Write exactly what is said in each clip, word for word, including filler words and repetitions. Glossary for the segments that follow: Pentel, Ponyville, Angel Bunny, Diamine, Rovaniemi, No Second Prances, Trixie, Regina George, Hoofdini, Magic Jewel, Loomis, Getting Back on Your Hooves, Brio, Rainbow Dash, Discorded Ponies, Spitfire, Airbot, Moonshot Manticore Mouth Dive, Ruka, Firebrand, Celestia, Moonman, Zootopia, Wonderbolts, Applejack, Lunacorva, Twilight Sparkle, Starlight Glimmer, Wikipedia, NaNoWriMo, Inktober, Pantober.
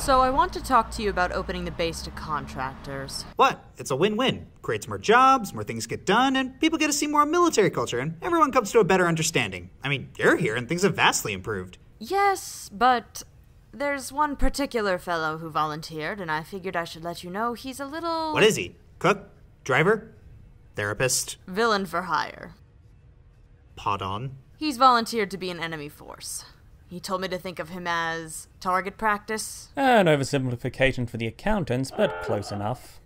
So I want to talk to you about opening the base to contractors. What? It's a win-win. Creates more jobs, more things get done, and people get to see more military culture, and everyone comes to a better understanding. I mean, you're here and things have vastly improved. Yes, but there's one particular fellow who volunteered, and I figured I should let you know he's a little... What is he? Cook? Driver? Therapist? Villain for hire. Podon? He's volunteered to be an enemy force. He told me to think of him as target practice. An oversimplification for the accountants, but close enough.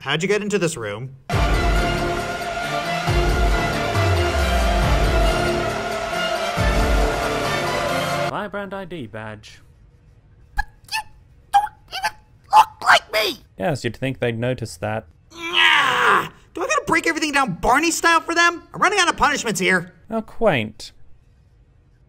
How'd you get into this room? Firebrand I D badge. But you don't even look like me! Yes, you'd think they'd notice that. Yeah. Do I gotta break everything down Barney style for them? I'm running out of punishments here. How quaint.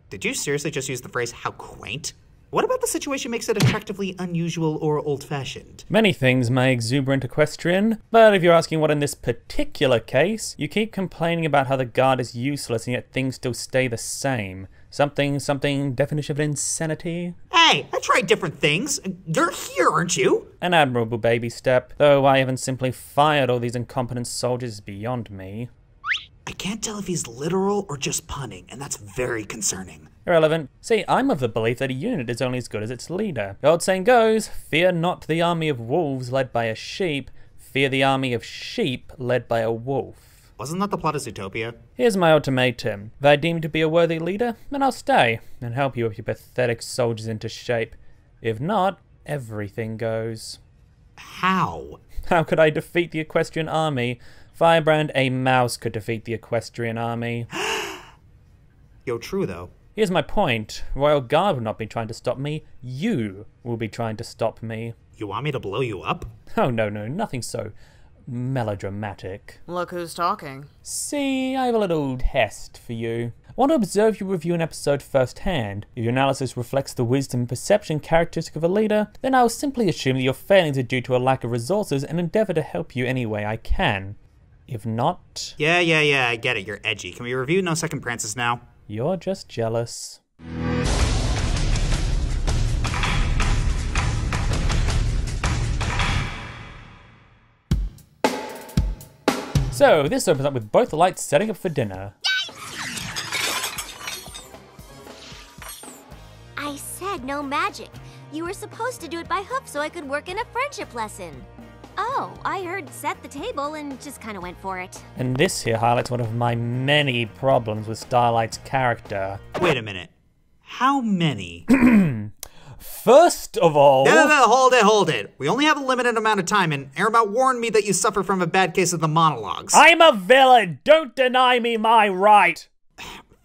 Did you seriously just use the phrase, how quaint? What about the situation makes it attractively unusual or old-fashioned? Many things, my exuberant equestrian. But if you're asking what in this particular case, you keep complaining about how the guard is useless and yet things still stay the same. Something, something, definition of insanity? Hey, I tried different things. You're here, aren't you? An admirable baby step. Though I haven't simply fired all these incompetent soldiers beyond me. I can't tell if he's literal or just punning, and that's very concerning. Irrelevant. See, I'm of the belief that a unit is only as good as its leader. The old saying goes, fear not the army of wolves led by a sheep, fear the army of sheep led by a wolf. Wasn't that the plot of Zootopia? Here's my ultimatum. If I deem you to be a worthy leader, then I'll stay and help you whip your pathetic soldiers into shape. If not, everything goes. How? How could I defeat the equestrian army? Firebrand, a mouse could defeat the equestrian army. Yo, true though. Here's my point. Royal Guard will not be trying to stop me. You will be trying to stop me. You want me to blow you up? Oh no, no, nothing so melodramatic. Look who's talking. See, I have a little test for you. I want to observe you review an episode firsthand. If your analysis reflects the wisdom and perception characteristic of a leader, then I will simply assume that your failings are due to a lack of resources and endeavour to help you any way I can. If not... Yeah, yeah, yeah, I get it, you're edgy. Can we review No Second Prances now? You're just jealous. So, this opens up with both the lights setting up for dinner. I said no magic. You were supposed to do it by hoof so I could work in a friendship lesson. Oh, I heard set the table and just kind of went for it. And this here highlights one of my many problems with Starlight's character. Wait a minute. How many? First of all... No, no, no, hold it, hold it. We only have a limited amount of time, and Airbot warned me that you suffer from a bad case of the monologues. I'm a villain! Don't deny me my right!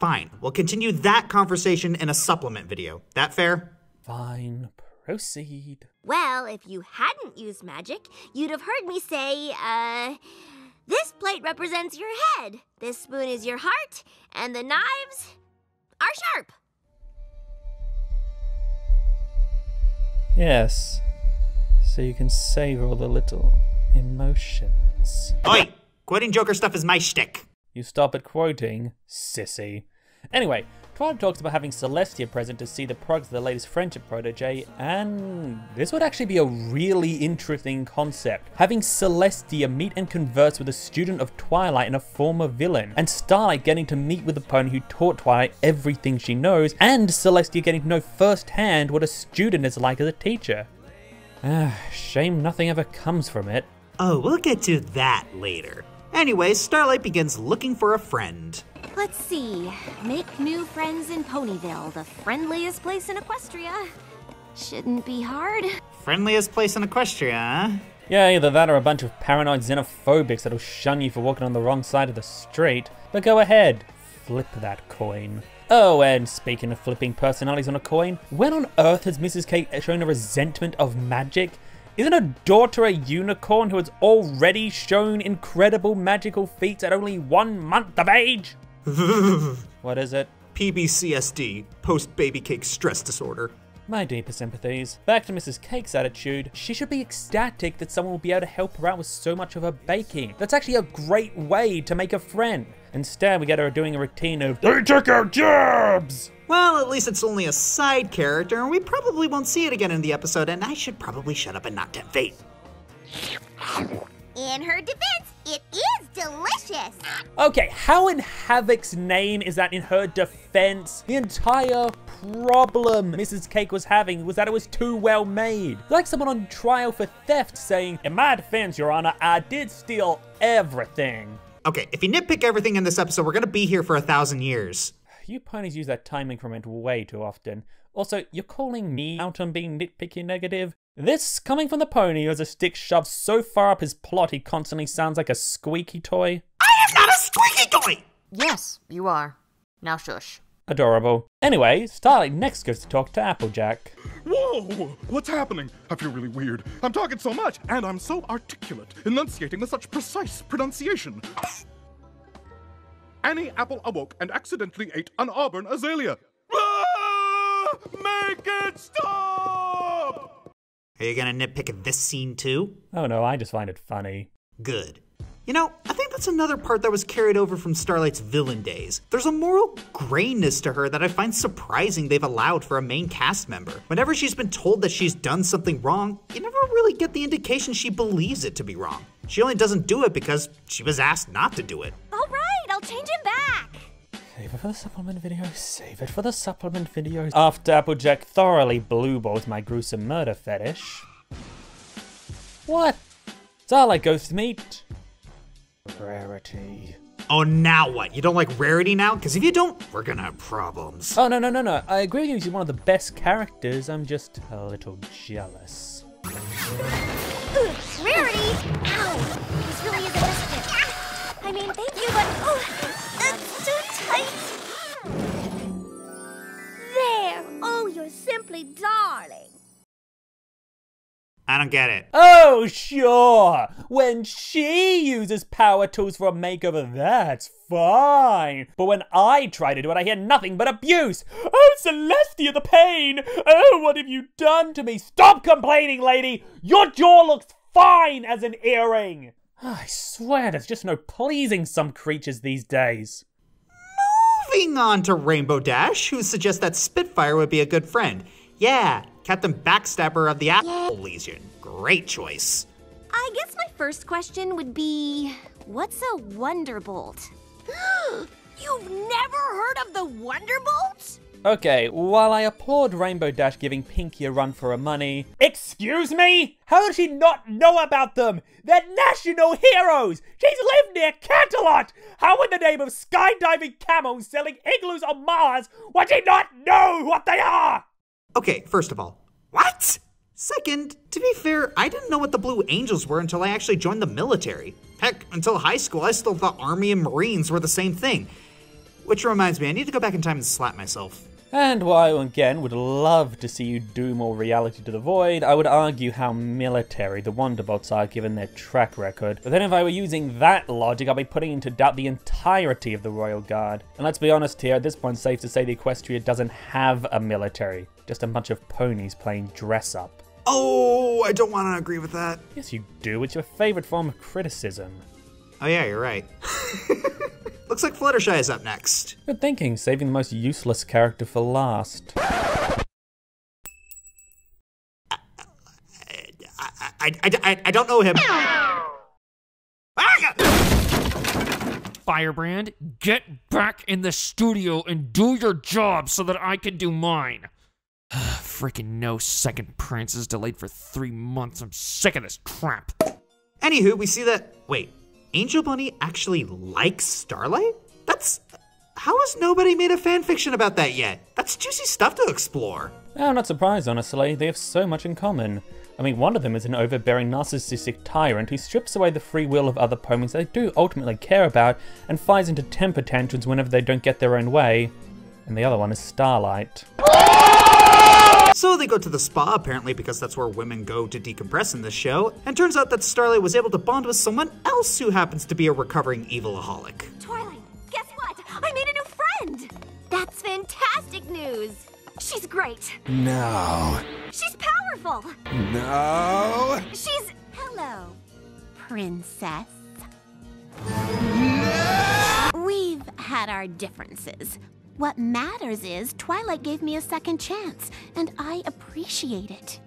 Fine. We'll continue that conversation in a supplement video. That fair? Fine. Proceed. Well, if you hadn't used magic, you'd have heard me say, uh, this plate represents your head, this spoon is your heart, and the knives are sharp. Yes, so you can savor all the little emotions. Oi! Quoting Joker stuff is my shtick. You stop at quoting, sissy. Anyway, Twilight talks about having Celestia present to see the progress of the latest friendship protege, and this would actually be a really interesting concept. Having Celestia meet and converse with a student of Twilight and a former villain, and Starlight getting to meet with the pony who taught Twilight everything she knows, and Celestia getting to know firsthand what a student is like as a teacher. Ah, shame nothing ever comes from it. Oh, we'll get to that later. Anyway, Starlight begins looking for a friend. Let's see. Make new friends in Ponyville, the friendliest place in Equestria. Shouldn't be hard. Friendliest place in Equestria, huh? Yeah, either that or a bunch of paranoid xenophobics that'll shun you for walking on the wrong side of the street. But go ahead, flip that coin. Oh, and speaking of flipping personalities on a coin, when on earth has Missus Kate shown a resentment of magic? Isn't her daughter a unicorn who has already shown incredible magical feats at only one month of age? What is it? P B C S D, post-baby cake stress disorder. My deepest sympathies. Back to Missus Cake's attitude, she should be ecstatic that someone will be able to help her out with so much of her baking. That's actually a great way to make a friend. Instead, we get her doing a routine of, they took our jobs! Well, at least it's only a side character, and we probably won't see it again in the episode, and I should probably shut up and not debate. In her defense, it is delicious! Okay, how in Havoc's name is that in her defense? The entire problem Missus Cake was having was that it was too well made. Like someone on trial for theft saying, in my defense, Your Honor, I did steal everything. Okay, if you nitpick everything in this episode, we're gonna be here for a thousand years. You ponies use that time increment way too often. Also, you're calling me out on being nitpicky negative? This coming from the pony who has a stick shoved so far up his plot he constantly sounds like a squeaky toy. I am not a squeaky toy! Yes, you are. Now shush. Adorable. Anyway, Starlight next goes to talk to Applejack. Whoa! What's happening? I feel really weird. I'm talking so much, and I'm so articulate, enunciating with such precise pronunciation. Annie Apple awoke and accidentally ate an auburn azalea. Ah! Make it stop! Are you gonna nitpick at this scene too? Oh no, I just find it funny. Good. You know, I think that's another part that was carried over from Starlight's villain days. There's a moral grayness to her that I find surprising they've allowed for a main cast member. Whenever she's been told that she's done something wrong, you never really get the indication she believes it to be wrong. She only doesn't do it because she was asked not to do it. All right, I'll change him back. Save it for the supplement video, save it for the supplement videos. After Applejack thoroughly blue balls my gruesome murder fetish. What? Starlight goes to meet Rarity. Oh, now what? You don't like Rarity now? Because if you don't, we're gonna have problems. Oh, no, no, no, no. I agree with you. She's one of the best characters. I'm just a little jealous. Ugh, Rarity! Ow! This really is a biscuit. I mean, thank you, but oh, it's so tight. There! Oh, you're simply darling. I don't get it. Oh, sure. When she uses power tools for a makeover, that's fine. But when I try to do it, I hear nothing but abuse. Oh, Celestia, the pain. Oh, what have you done to me? Stop complaining, lady. Your jaw looks fine as an earring. Oh, I swear, there's just no pleasing some creatures these days. Moving on to Rainbow Dash, who suggests that Spitfire would be a good friend. Yeah. Captain Backstabber of the Apple Legion. Great choice. I guess my first question would be, what's a Wonderbolt? You've never heard of the Wonderbolt? Okay, while I applaud Rainbow Dash giving Pinky a run for her money, excuse me? How does she not know about them? They're national heroes! She's lived near Canterlot! How in the name of skydiving camels selling igloos on Mars would she not know what they are? Okay, first of all, what? Second, to be fair, I didn't know what the Blue Angels were until I actually joined the military. Heck, until high school, I still thought Army and Marines were the same thing. Which reminds me, I need to go back in time and slap myself. And while I again would love to see you do more reality to the void, I would argue how military the Wonderbolts are given their track record. But then if I were using that logic, I'd be putting into doubt the entirety of the Royal Guard. And let's be honest here, at this point, safe to say the Equestria doesn't have a military. Just a bunch of ponies playing dress up. Oh, I don't want to agree with that. Yes, you do. It's your favorite form of criticism. Oh yeah, you're right. Looks like Fluttershy is up next. Good thinking, saving the most useless character for last. I, I, I, I, I don't know him. Firebrand, get back in the studio and do your job so that I can do mine. Freaking No Second Prances delayed for three months. I'm sick of this crap. Anywho, we see that, wait. Angel Bunny actually likes Starlight? That's... How has nobody made a fanfiction about that yet? That's juicy stuff to explore. Oh, not surprised, honestly. They have so much in common. I mean, one of them is an overbearing narcissistic tyrant who strips away the free will of other ponies they do ultimately care about and flies into temper tantrums whenever they don't get their own way. And the other one is Starlight. So they go to the spa, apparently, because that's where women go to decompress in this show. And turns out that Starlight was able to bond with someone else who happens to be a recovering evilaholic. Twilight, guess what? I made a new friend! That's fantastic news! She's great. No. She's powerful. No. She's... Hello, princess. No! We've had our differences. What matters is Twilight gave me a second chance, and I appreciate it.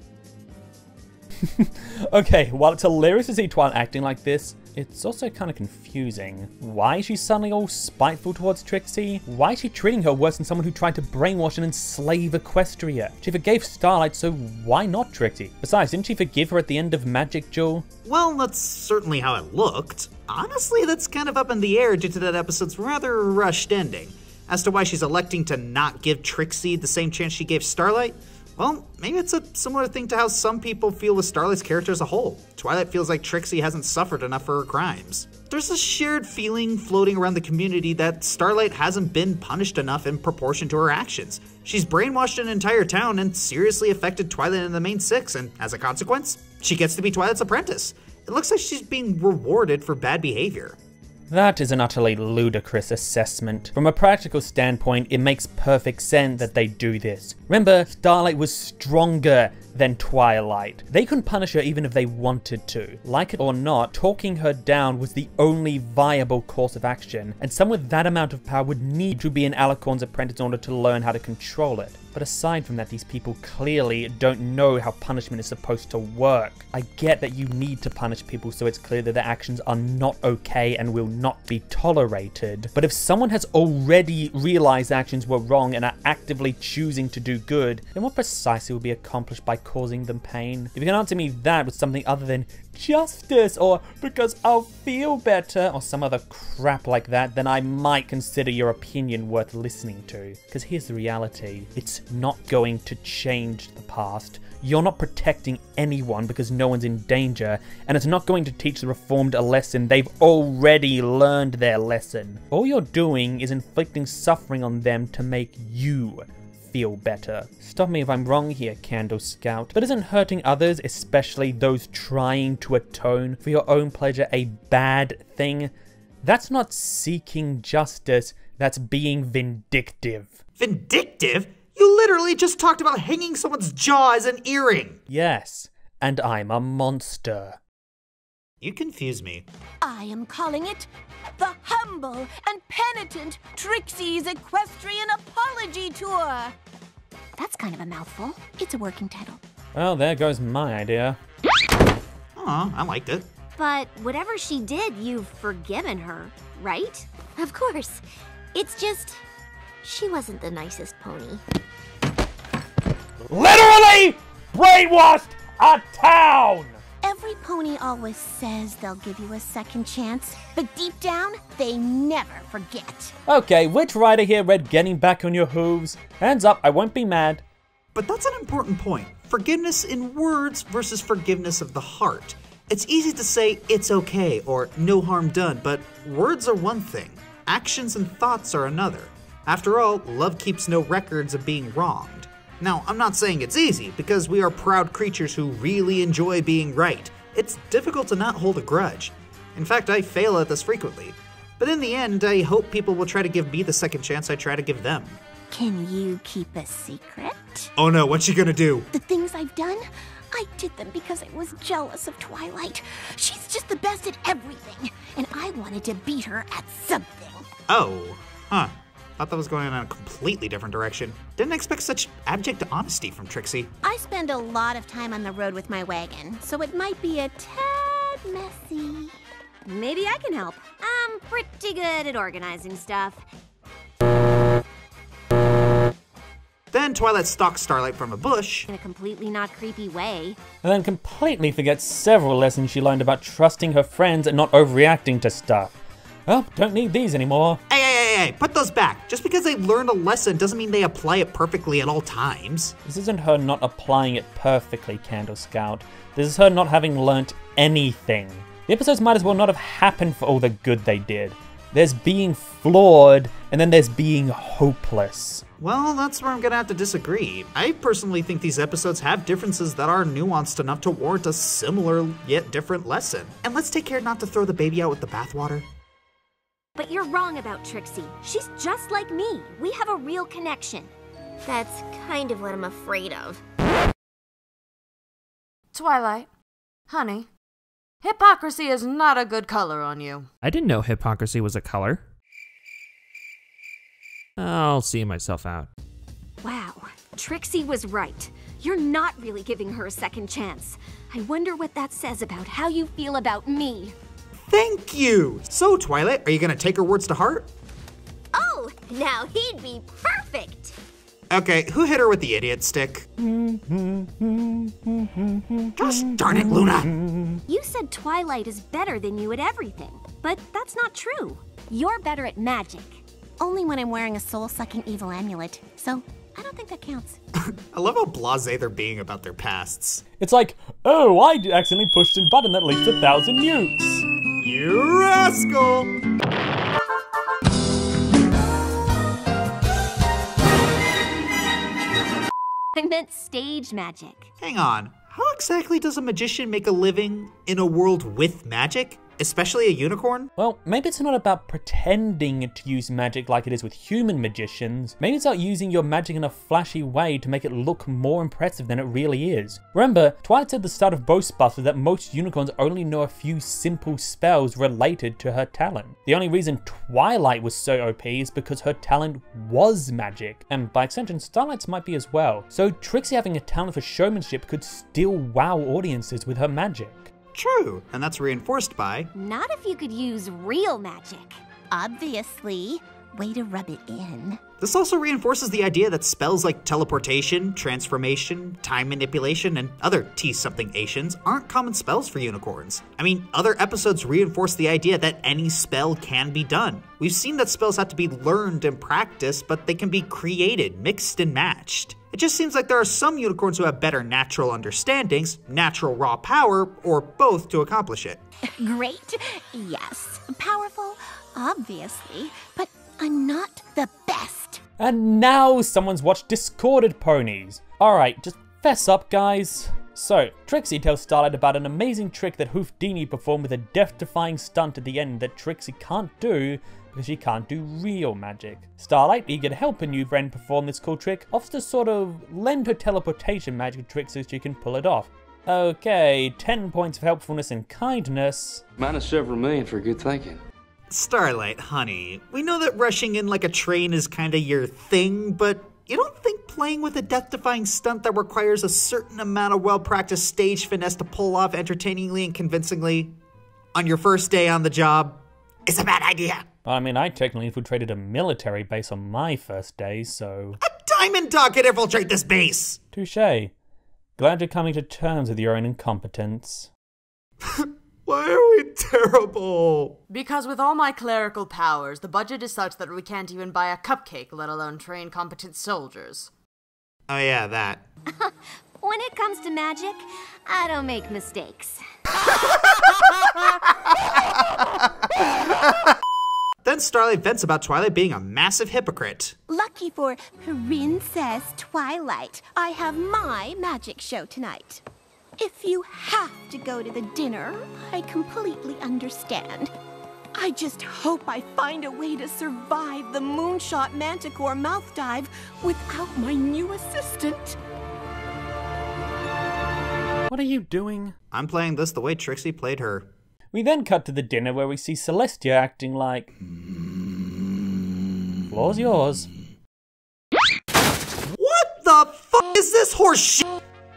Okay, while it's hilarious to see Twilight acting like this, it's also kind of confusing. Why is she suddenly all spiteful towards Trixie? Why is she treating her worse than someone who tried to brainwash and enslave Equestria? She forgave Starlight, so why not Trixie? Besides, didn't she forgive her at the end of Magic Jewel? Well, that's certainly how it looked. Honestly, that's kind of up in the air due to that episode's rather rushed ending. As to why she's electing to not give Trixie the same chance she gave Starlight, well, maybe it's a similar thing to how some people feel with Starlight's character as a whole. Twilight feels like Trixie hasn't suffered enough for her crimes. There's a shared feeling floating around the community that Starlight hasn't been punished enough in proportion to her actions. She's brainwashed an entire town and seriously affected Twilight and the main six, and as a consequence, she gets to be Twilight's apprentice. It looks like she's being rewarded for bad behavior. That is an utterly ludicrous assessment. From a practical standpoint, it makes perfect sense that they do this. Remember, Starlight was stronger than Twilight. They couldn't punish her even if they wanted to. Like it or not, talking her down was the only viable course of action, and someone with that amount of power would need to be an Alicorn's apprentice in order to learn how to control it. But aside from that, these people clearly don't know how punishment is supposed to work. I get that you need to punish people so it's clear that their actions are not okay and will not be tolerated. But if someone has already realized actions were wrong and are actively choosing to do good, then what precisely will be accomplished by causing them pain? If you can answer me that with something other than justice or because I'll feel better or some other crap like that, then I might consider your opinion worth listening to. Because here's the reality. It's not going to change the past. You're not protecting anyone because no one's in danger, and it's not going to teach the Reformed a lesson. They've already learned their lesson. All you're doing is inflicting suffering on them to make you feel better. Stop me if I'm wrong here, Candle Scout, but isn't hurting others, especially those trying to atone for your own pleasure, a bad thing? That's not seeking justice, that's being vindictive. Vindictive? You literally just talked about hanging someone's jaw as an earring! Yes, and I'm a monster. You confuse me. I am calling it the humble and penitent Trixie's Equestrian Apology Tour. That's kind of a mouthful. It's a working title. Well, there goes my idea. Aw, I liked it. But whatever she did, you've forgiven her, right? Of course. It's just, she wasn't the nicest pony. Literally brainwashed a town! Every pony always says they'll give you a second chance, but deep down, they never forget. Okay, which rider here read Getting Back on Your Hooves? Hands up, I won't be mad. But that's an important point. Forgiveness in words versus forgiveness of the heart. It's easy to say it's okay or no harm done, but words are one thing. Actions and thoughts are another. After all, love keeps no records of being wronged. Now, I'm not saying it's easy, because we are proud creatures who really enjoy being right. It's difficult to not hold a grudge. In fact, I fail at this frequently. But in the end, I hope people will try to give me the second chance I try to give them. Can you keep a secret? Oh no, what's she gonna do? The things I've done, I did them because I was jealous of Twilight. She's just the best at everything, and I wanted to beat her at something. Oh, huh. I thought that was going in a completely different direction. Didn't expect such abject honesty from Trixie. I spend a lot of time on the road with my wagon, so it might be a tad messy. Maybe I can help. I'm pretty good at organizing stuff. Then Twilight stalks Starlight from a bush in a completely not creepy way. And then completely forgets several lessons she learned about trusting her friends and not overreacting to stuff. Well, don't need these anymore. Hey, hey, hey, hey, put those back. Just because they learned a lesson doesn't mean they apply it perfectly at all times. This isn't her not applying it perfectly, Candle Scout. This is her not having learnt anything. The episodes might as well not have happened for all the good they did. There's being flawed, and then there's being hopeless. Well, that's where I'm gonna have to disagree. I personally think these episodes have differences that are nuanced enough to warrant a similar yet different lesson. And let's take care not to throw the baby out with the bathwater. But you're wrong about Trixie. She's just like me. We have a real connection. That's kind of what I'm afraid of. Twilight, honey, hypocrisy is not a good color on you. I didn't know hypocrisy was a color. I'll see myself out. Wow, Trixie was right. You're not really giving her a second chance. I wonder what that says about how you feel about me. Thank you! So, Twilight, are you gonna take her words to heart? Oh, now he'd be perfect! Okay, who hit her with the idiot stick? Gosh darn it, Luna! You said Twilight is better than you at everything, but that's not true. You're better at magic. Only when I'm wearing a soul-sucking evil amulet, so I don't think that counts. I love how blasé they're being about their pasts. It's like, oh, I accidentally pushed a button that leads to a thousand nukes. You rascal! I meant stage magic. Hang on, how exactly does a magician make a living in a world with magic? Especially a unicorn? Well, maybe it's not about pretending to use magic like it is with human magicians. Maybe it's about using your magic in a flashy way to make it look more impressive than it really is. Remember, Twilight said at the start of Ghostbusters that most unicorns only know a few simple spells related to her talent. The only reason Twilight was so O P is because her talent was magic, and by extension, Starlight's might be as well. So Trixie having a talent for showmanship could still wow audiences with her magic. True, and that's reinforced by... Not if you could use real magic. Obviously. Way to rub it in. This also reinforces the idea that spells like teleportation, transformation, time manipulation, and other T-something-ations aren't common spells for unicorns. I mean, other episodes reinforce the idea that any spell can be done. We've seen that spells have to be learned and practiced, but they can be created, mixed, and matched. It just seems like there are some unicorns who have better natural understandings, natural raw power, or both to accomplish it. Great, yes. Powerful, obviously, but I'm not the best. And now someone's watched Discorded Ponies. All right, just fess up, guys. So, Trixie tells Starlight about an amazing trick that Hoofdini performed with a death-defying stunt at the end that Trixie can't do because she can't do real magic. Starlight, eager to help her new friend perform this cool trick, offers to sort of lend her teleportation magic trick so she can pull it off. Okay, ten points of helpfulness and kindness. Minus several million for good thinking. Starlight, honey, we know that rushing in like a train is kinda your thing, but you don't think playing with a death-defying stunt that requires a certain amount of well-practiced stage finesse to pull off entertainingly and convincingly on your first day on the job is a bad idea? I mean, I technically infiltrated a military base on my first day, so... A diamond dog could infiltrate this base! Touché. Glad you're coming to terms with your own incompetence. Why are we terrible? Because with all my clerical powers, the budget is such that we can't even buy a cupcake, let alone train competent soldiers. Oh yeah, that. When it comes to magic, I don't make mistakes. Then Starlight vents about Twilight being a massive hypocrite. Lucky for Princess Twilight, I have my magic show tonight. If you have to go to the dinner, I completely understand. I just hope I find a way to survive the Moonshot Manticore Mouth Dive without my new assistant. What are you doing? I'm playing this the way Trixie played her. We then cut to the dinner where we see Celestia acting like... Floor's yours. What the fuck is this horse shit?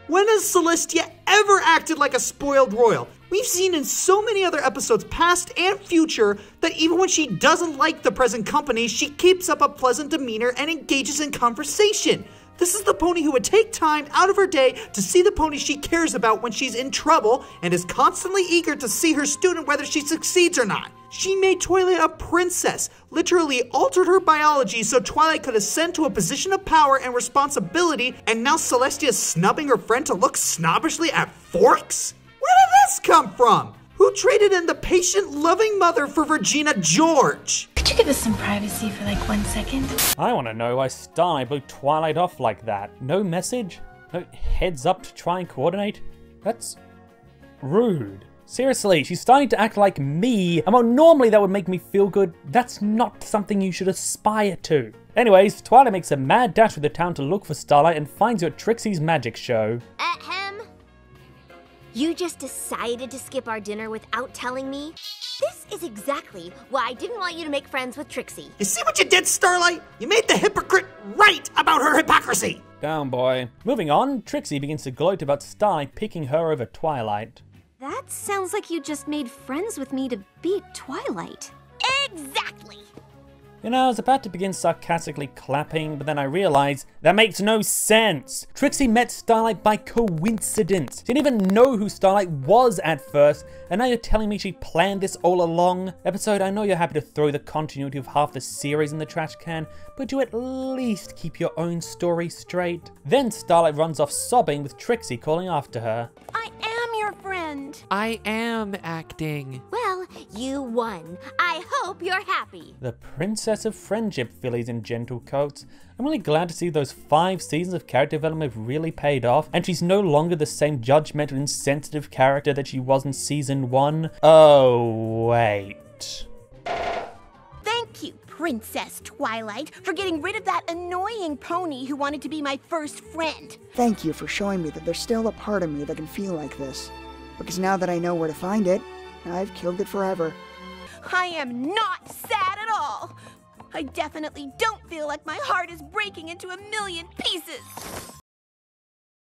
When has Celestia ever acted like a spoiled royal? We've seen in so many other episodes, past and future, that even when she doesn't like the present company, she keeps up a pleasant demeanor and engages in conversation. This is the pony who would take time out of her day to see the pony she cares about when she's in trouble and is constantly eager to see her student whether she succeeds or not. She made Twilight a princess, literally altered her biology so Twilight could ascend to a position of power and responsibility, and now Celestia's snubbing her friend to look snobbishly at forks? Where did this come from? Who traded in the patient, loving mother for Regina George? Could you give us some privacy for like one second? I want to know why Starlight blew Twilight off like that. No message? No heads up to try and coordinate? That's rude. Seriously, she's starting to act like me, and while normally that would make me feel good, that's not something you should aspire to. Anyways, Twilight makes a mad dash for the town to look for Starlight and finds her at Trixie's magic show. Ahem. You just decided to skip our dinner without telling me? This is exactly why I didn't want you to make friends with Trixie. You see what you did, Starlight? You made the hypocrite right about her hypocrisy! Down, boy. Moving on, Trixie begins to gloat about Starlight picking her over Twilight. That sounds like you just made friends with me to beat Twilight. Exactly! You know, I was about to begin sarcastically clapping, but then I realized that makes no sense. Trixie met Starlight by coincidence. She didn't even know who Starlight was at first, and now you're telling me she planned this all along? Episode, I know you're happy to throw the continuity of half the series in the trash can, but do at least keep your own story straight. Then Starlight runs off sobbing with Trixie calling after her. I am your friend. I am acting. Well, you won. I hope you're happy. The princess of friendship, fillies in gentle coats. I'm really glad to see those five seasons of character development have really paid off, and she's no longer the same judgmental, insensitive character that she was in season one. Oh, wait. Thank you, Princess Twilight, for getting rid of that annoying pony who wanted to be my first friend. Thank you for showing me that there's still a part of me that can feel like this, because now that I know where to find it, I've killed it forever. I am not sad at all! I definitely don't feel like my heart is breaking into a million pieces!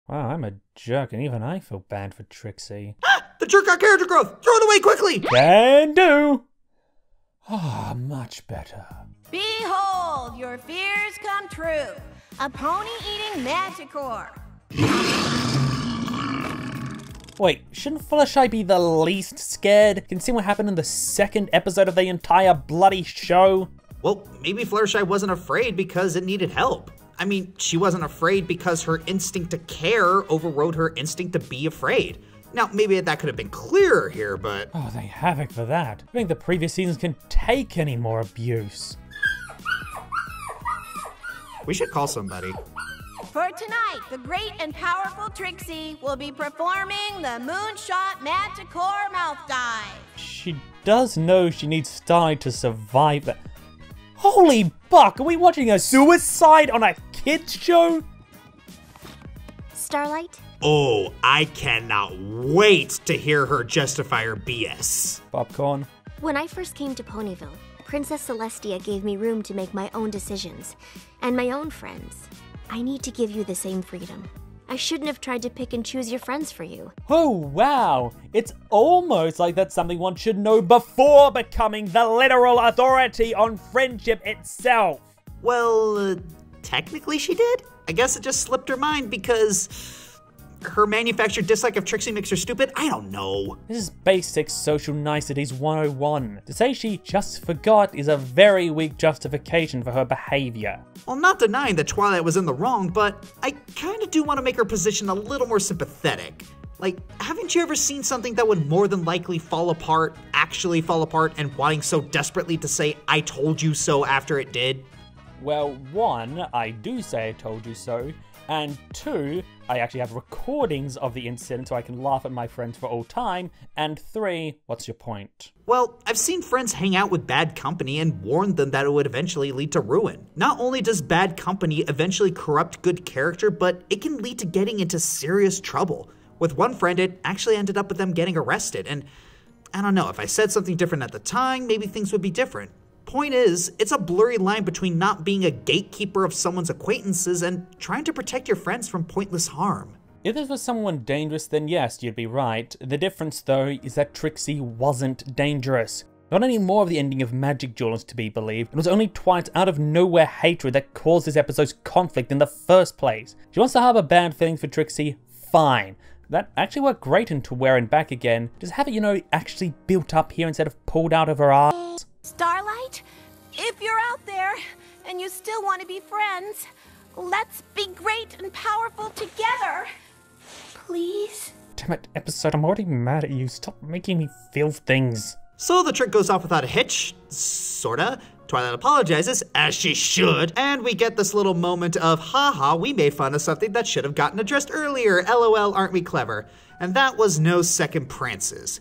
Wow, I'm a jerk, and even I feel bad for Trixie. Ah! The jerk got character growth! Throw it away quickly! Can do! Ah, oh, much better. Behold, your fears come true. A pony-eating Manticore. Wait, shouldn't Fluttershy be the least scared? Can see what happened in the second episode of the entire bloody show? Well, maybe Fluttershy wasn't afraid because it needed help. I mean, she wasn't afraid because her instinct to care overrode her instinct to be afraid. Now, maybe that could have been clearer here, but... Oh, they have it for that. I think the previous seasons can take any more abuse. We should call somebody. For tonight, the great and powerful Trixie will be performing the Moonshot Manticore Mouth Dive. She does know she needs Starlight to survive that. Holy buck, are we watching a suicide on a kids show? Starlight? Oh, I cannot wait to hear her justify her B S. Popcorn. When I first came to Ponyville, Princess Celestia gave me room to make my own decisions and my own friends. I need to give you the same freedom. I shouldn't have tried to pick and choose your friends for you. Oh, wow. It's almost like that's something one should know before becoming the literal authority on friendship itself. Well, uh, technically she did. I guess it just slipped her mind because her manufactured dislike of Trixie makes her stupid. I don't know. This is basic social niceties one oh one. To say she just forgot is a very weak justification for her behavior. Well, I'm not denying that Twilight was in the wrong, but I kind of do want to make her position a little more sympathetic. Like, haven't you ever seen something that would more than likely fall apart, actually fall apart, and wanting so desperately to say, I told you so after it did? Well, one, I do say I told you so, and two, I actually have recordings of the incident so I can laugh at my friends for all time, and three, what's your point? Well, I've seen friends hang out with bad company and warned them that it would eventually lead to ruin. Not only does bad company eventually corrupt good character, but it can lead to getting into serious trouble. With one friend, it actually ended up with them getting arrested, and I don't know, if I said something different at the time, maybe things would be different. Point is, it's a blurry line between not being a gatekeeper of someone's acquaintances and trying to protect your friends from pointless harm. If this was someone dangerous, then yes, you'd be right. The difference, though, is that Trixie wasn't dangerous. Not any more of the ending of Magic Jewel is to be believed, it was only Twilight's out-of-nowhere hatred that caused this episode's conflict in the first place. She wants to harbour bad feelings for Trixie, fine. That actually worked great into wearing back again. Just have it, you know, actually built up here instead of pulled out of her ass. Starlight, if you're out there and you still want to be friends, let's be great and powerful together, please. Damn it, episode, I'm already mad at you. Stop making me feel things. So the trick goes off without a hitch, sorta. Twilight apologizes, as she should, and we get this little moment of, haha, we made fun of something that should have gotten addressed earlier, lol, aren't we clever? And that was No Second Prances.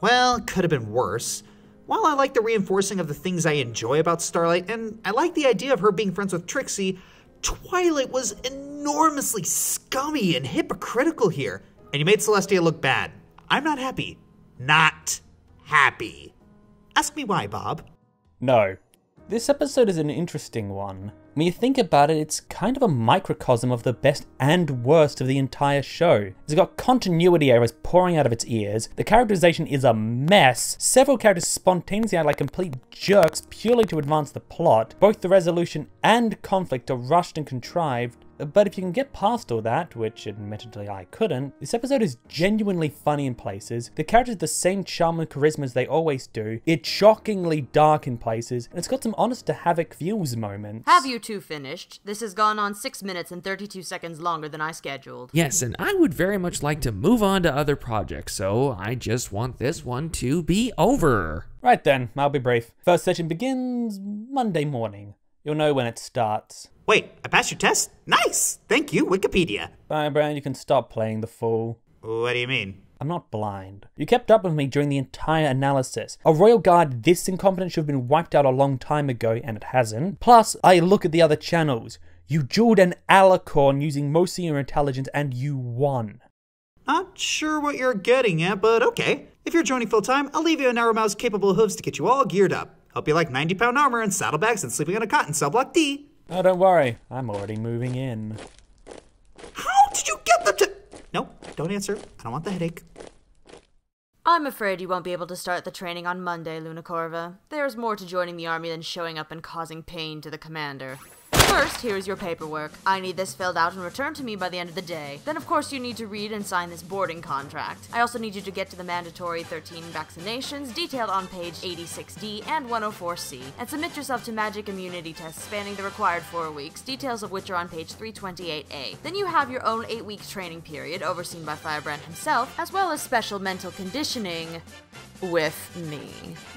Well, could have been worse. While I like the reinforcing of the things I enjoy about Starlight, and I like the idea of her being friends with Trixie, Twilight was enormously scummy and hypocritical here, and you made Celestia look bad. I'm not happy. Not happy. Ask me why, Bob. No. This episode is an interesting one. When you think about it, it's kind of a microcosm of the best and worst of the entire show. It's got continuity errors pouring out of its ears, the characterization is a mess, several characters spontaneously act like complete jerks purely to advance the plot, both the resolution and conflict are rushed and contrived, but if you can get past all that, which admittedly I couldn't, this episode is genuinely funny in places, the characters have the same charm and charisma as they always do, it's shockingly dark in places, and it's got some honest to havoc views moments. Have you two finished? This has gone on six minutes and thirty-two seconds longer than I scheduled. Yes, and I would very much like to move on to other projects, so I just want this one to be over. Right then, I'll be brief. First session begins Monday morning. You'll know when it starts. Wait, I passed your test? Nice! Thank you, Wikipedia. Firebrand, you can stop playing the fool. What do you mean? I'm not blind. You kept up with me during the entire analysis. A royal guard this incompetent should have been wiped out a long time ago, and it hasn't. Plus, I look at the other channels. You jeweled an alicorn using most of your intelligence, and you won. Not sure what you're getting at, but okay. If you're joining full-time, I'll leave you a narrow mouse capable hooves to get you all geared up. Hope you like ninety pound armor and saddlebags and sleeping on a cot in cell block D. Oh, don't worry. I'm already moving in. How did you get them to... Nope, don't answer. I don't want the headache. I'm afraid you won't be able to start the training on Monday, Lunacorva. There's more to joining the army than showing up and causing pain to the commander. First, here is your paperwork. I need this filled out and returned to me by the end of the day. Then, of course, you need to read and sign this boarding contract. I also need you to get to the mandatory thirteen vaccinations detailed on page eighty-six D and one oh four C, and submit yourself to magic immunity tests spanning the required four weeks, details of which are on page three twenty-eight A. Then you have your own eight-week training period, overseen by Firebrand himself, as well as special mental conditioning... with me.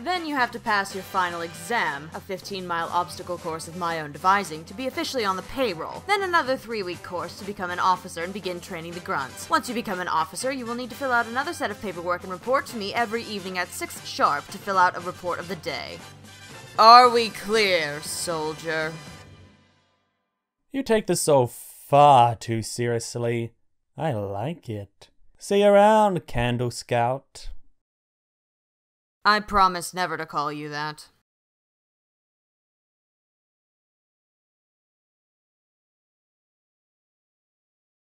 Then you have to pass your final exam, a fifteen mile obstacle course of my own devising, to be officially on the payroll. Then another three-week course to become an officer and begin training the grunts. Once you become an officer, you will need to fill out another set of paperwork and report to me every evening at six sharp to fill out a report of the day. Are we clear, soldier? You take this so far too seriously. I like it. See you around, Candle Scout. I promise never to call you that.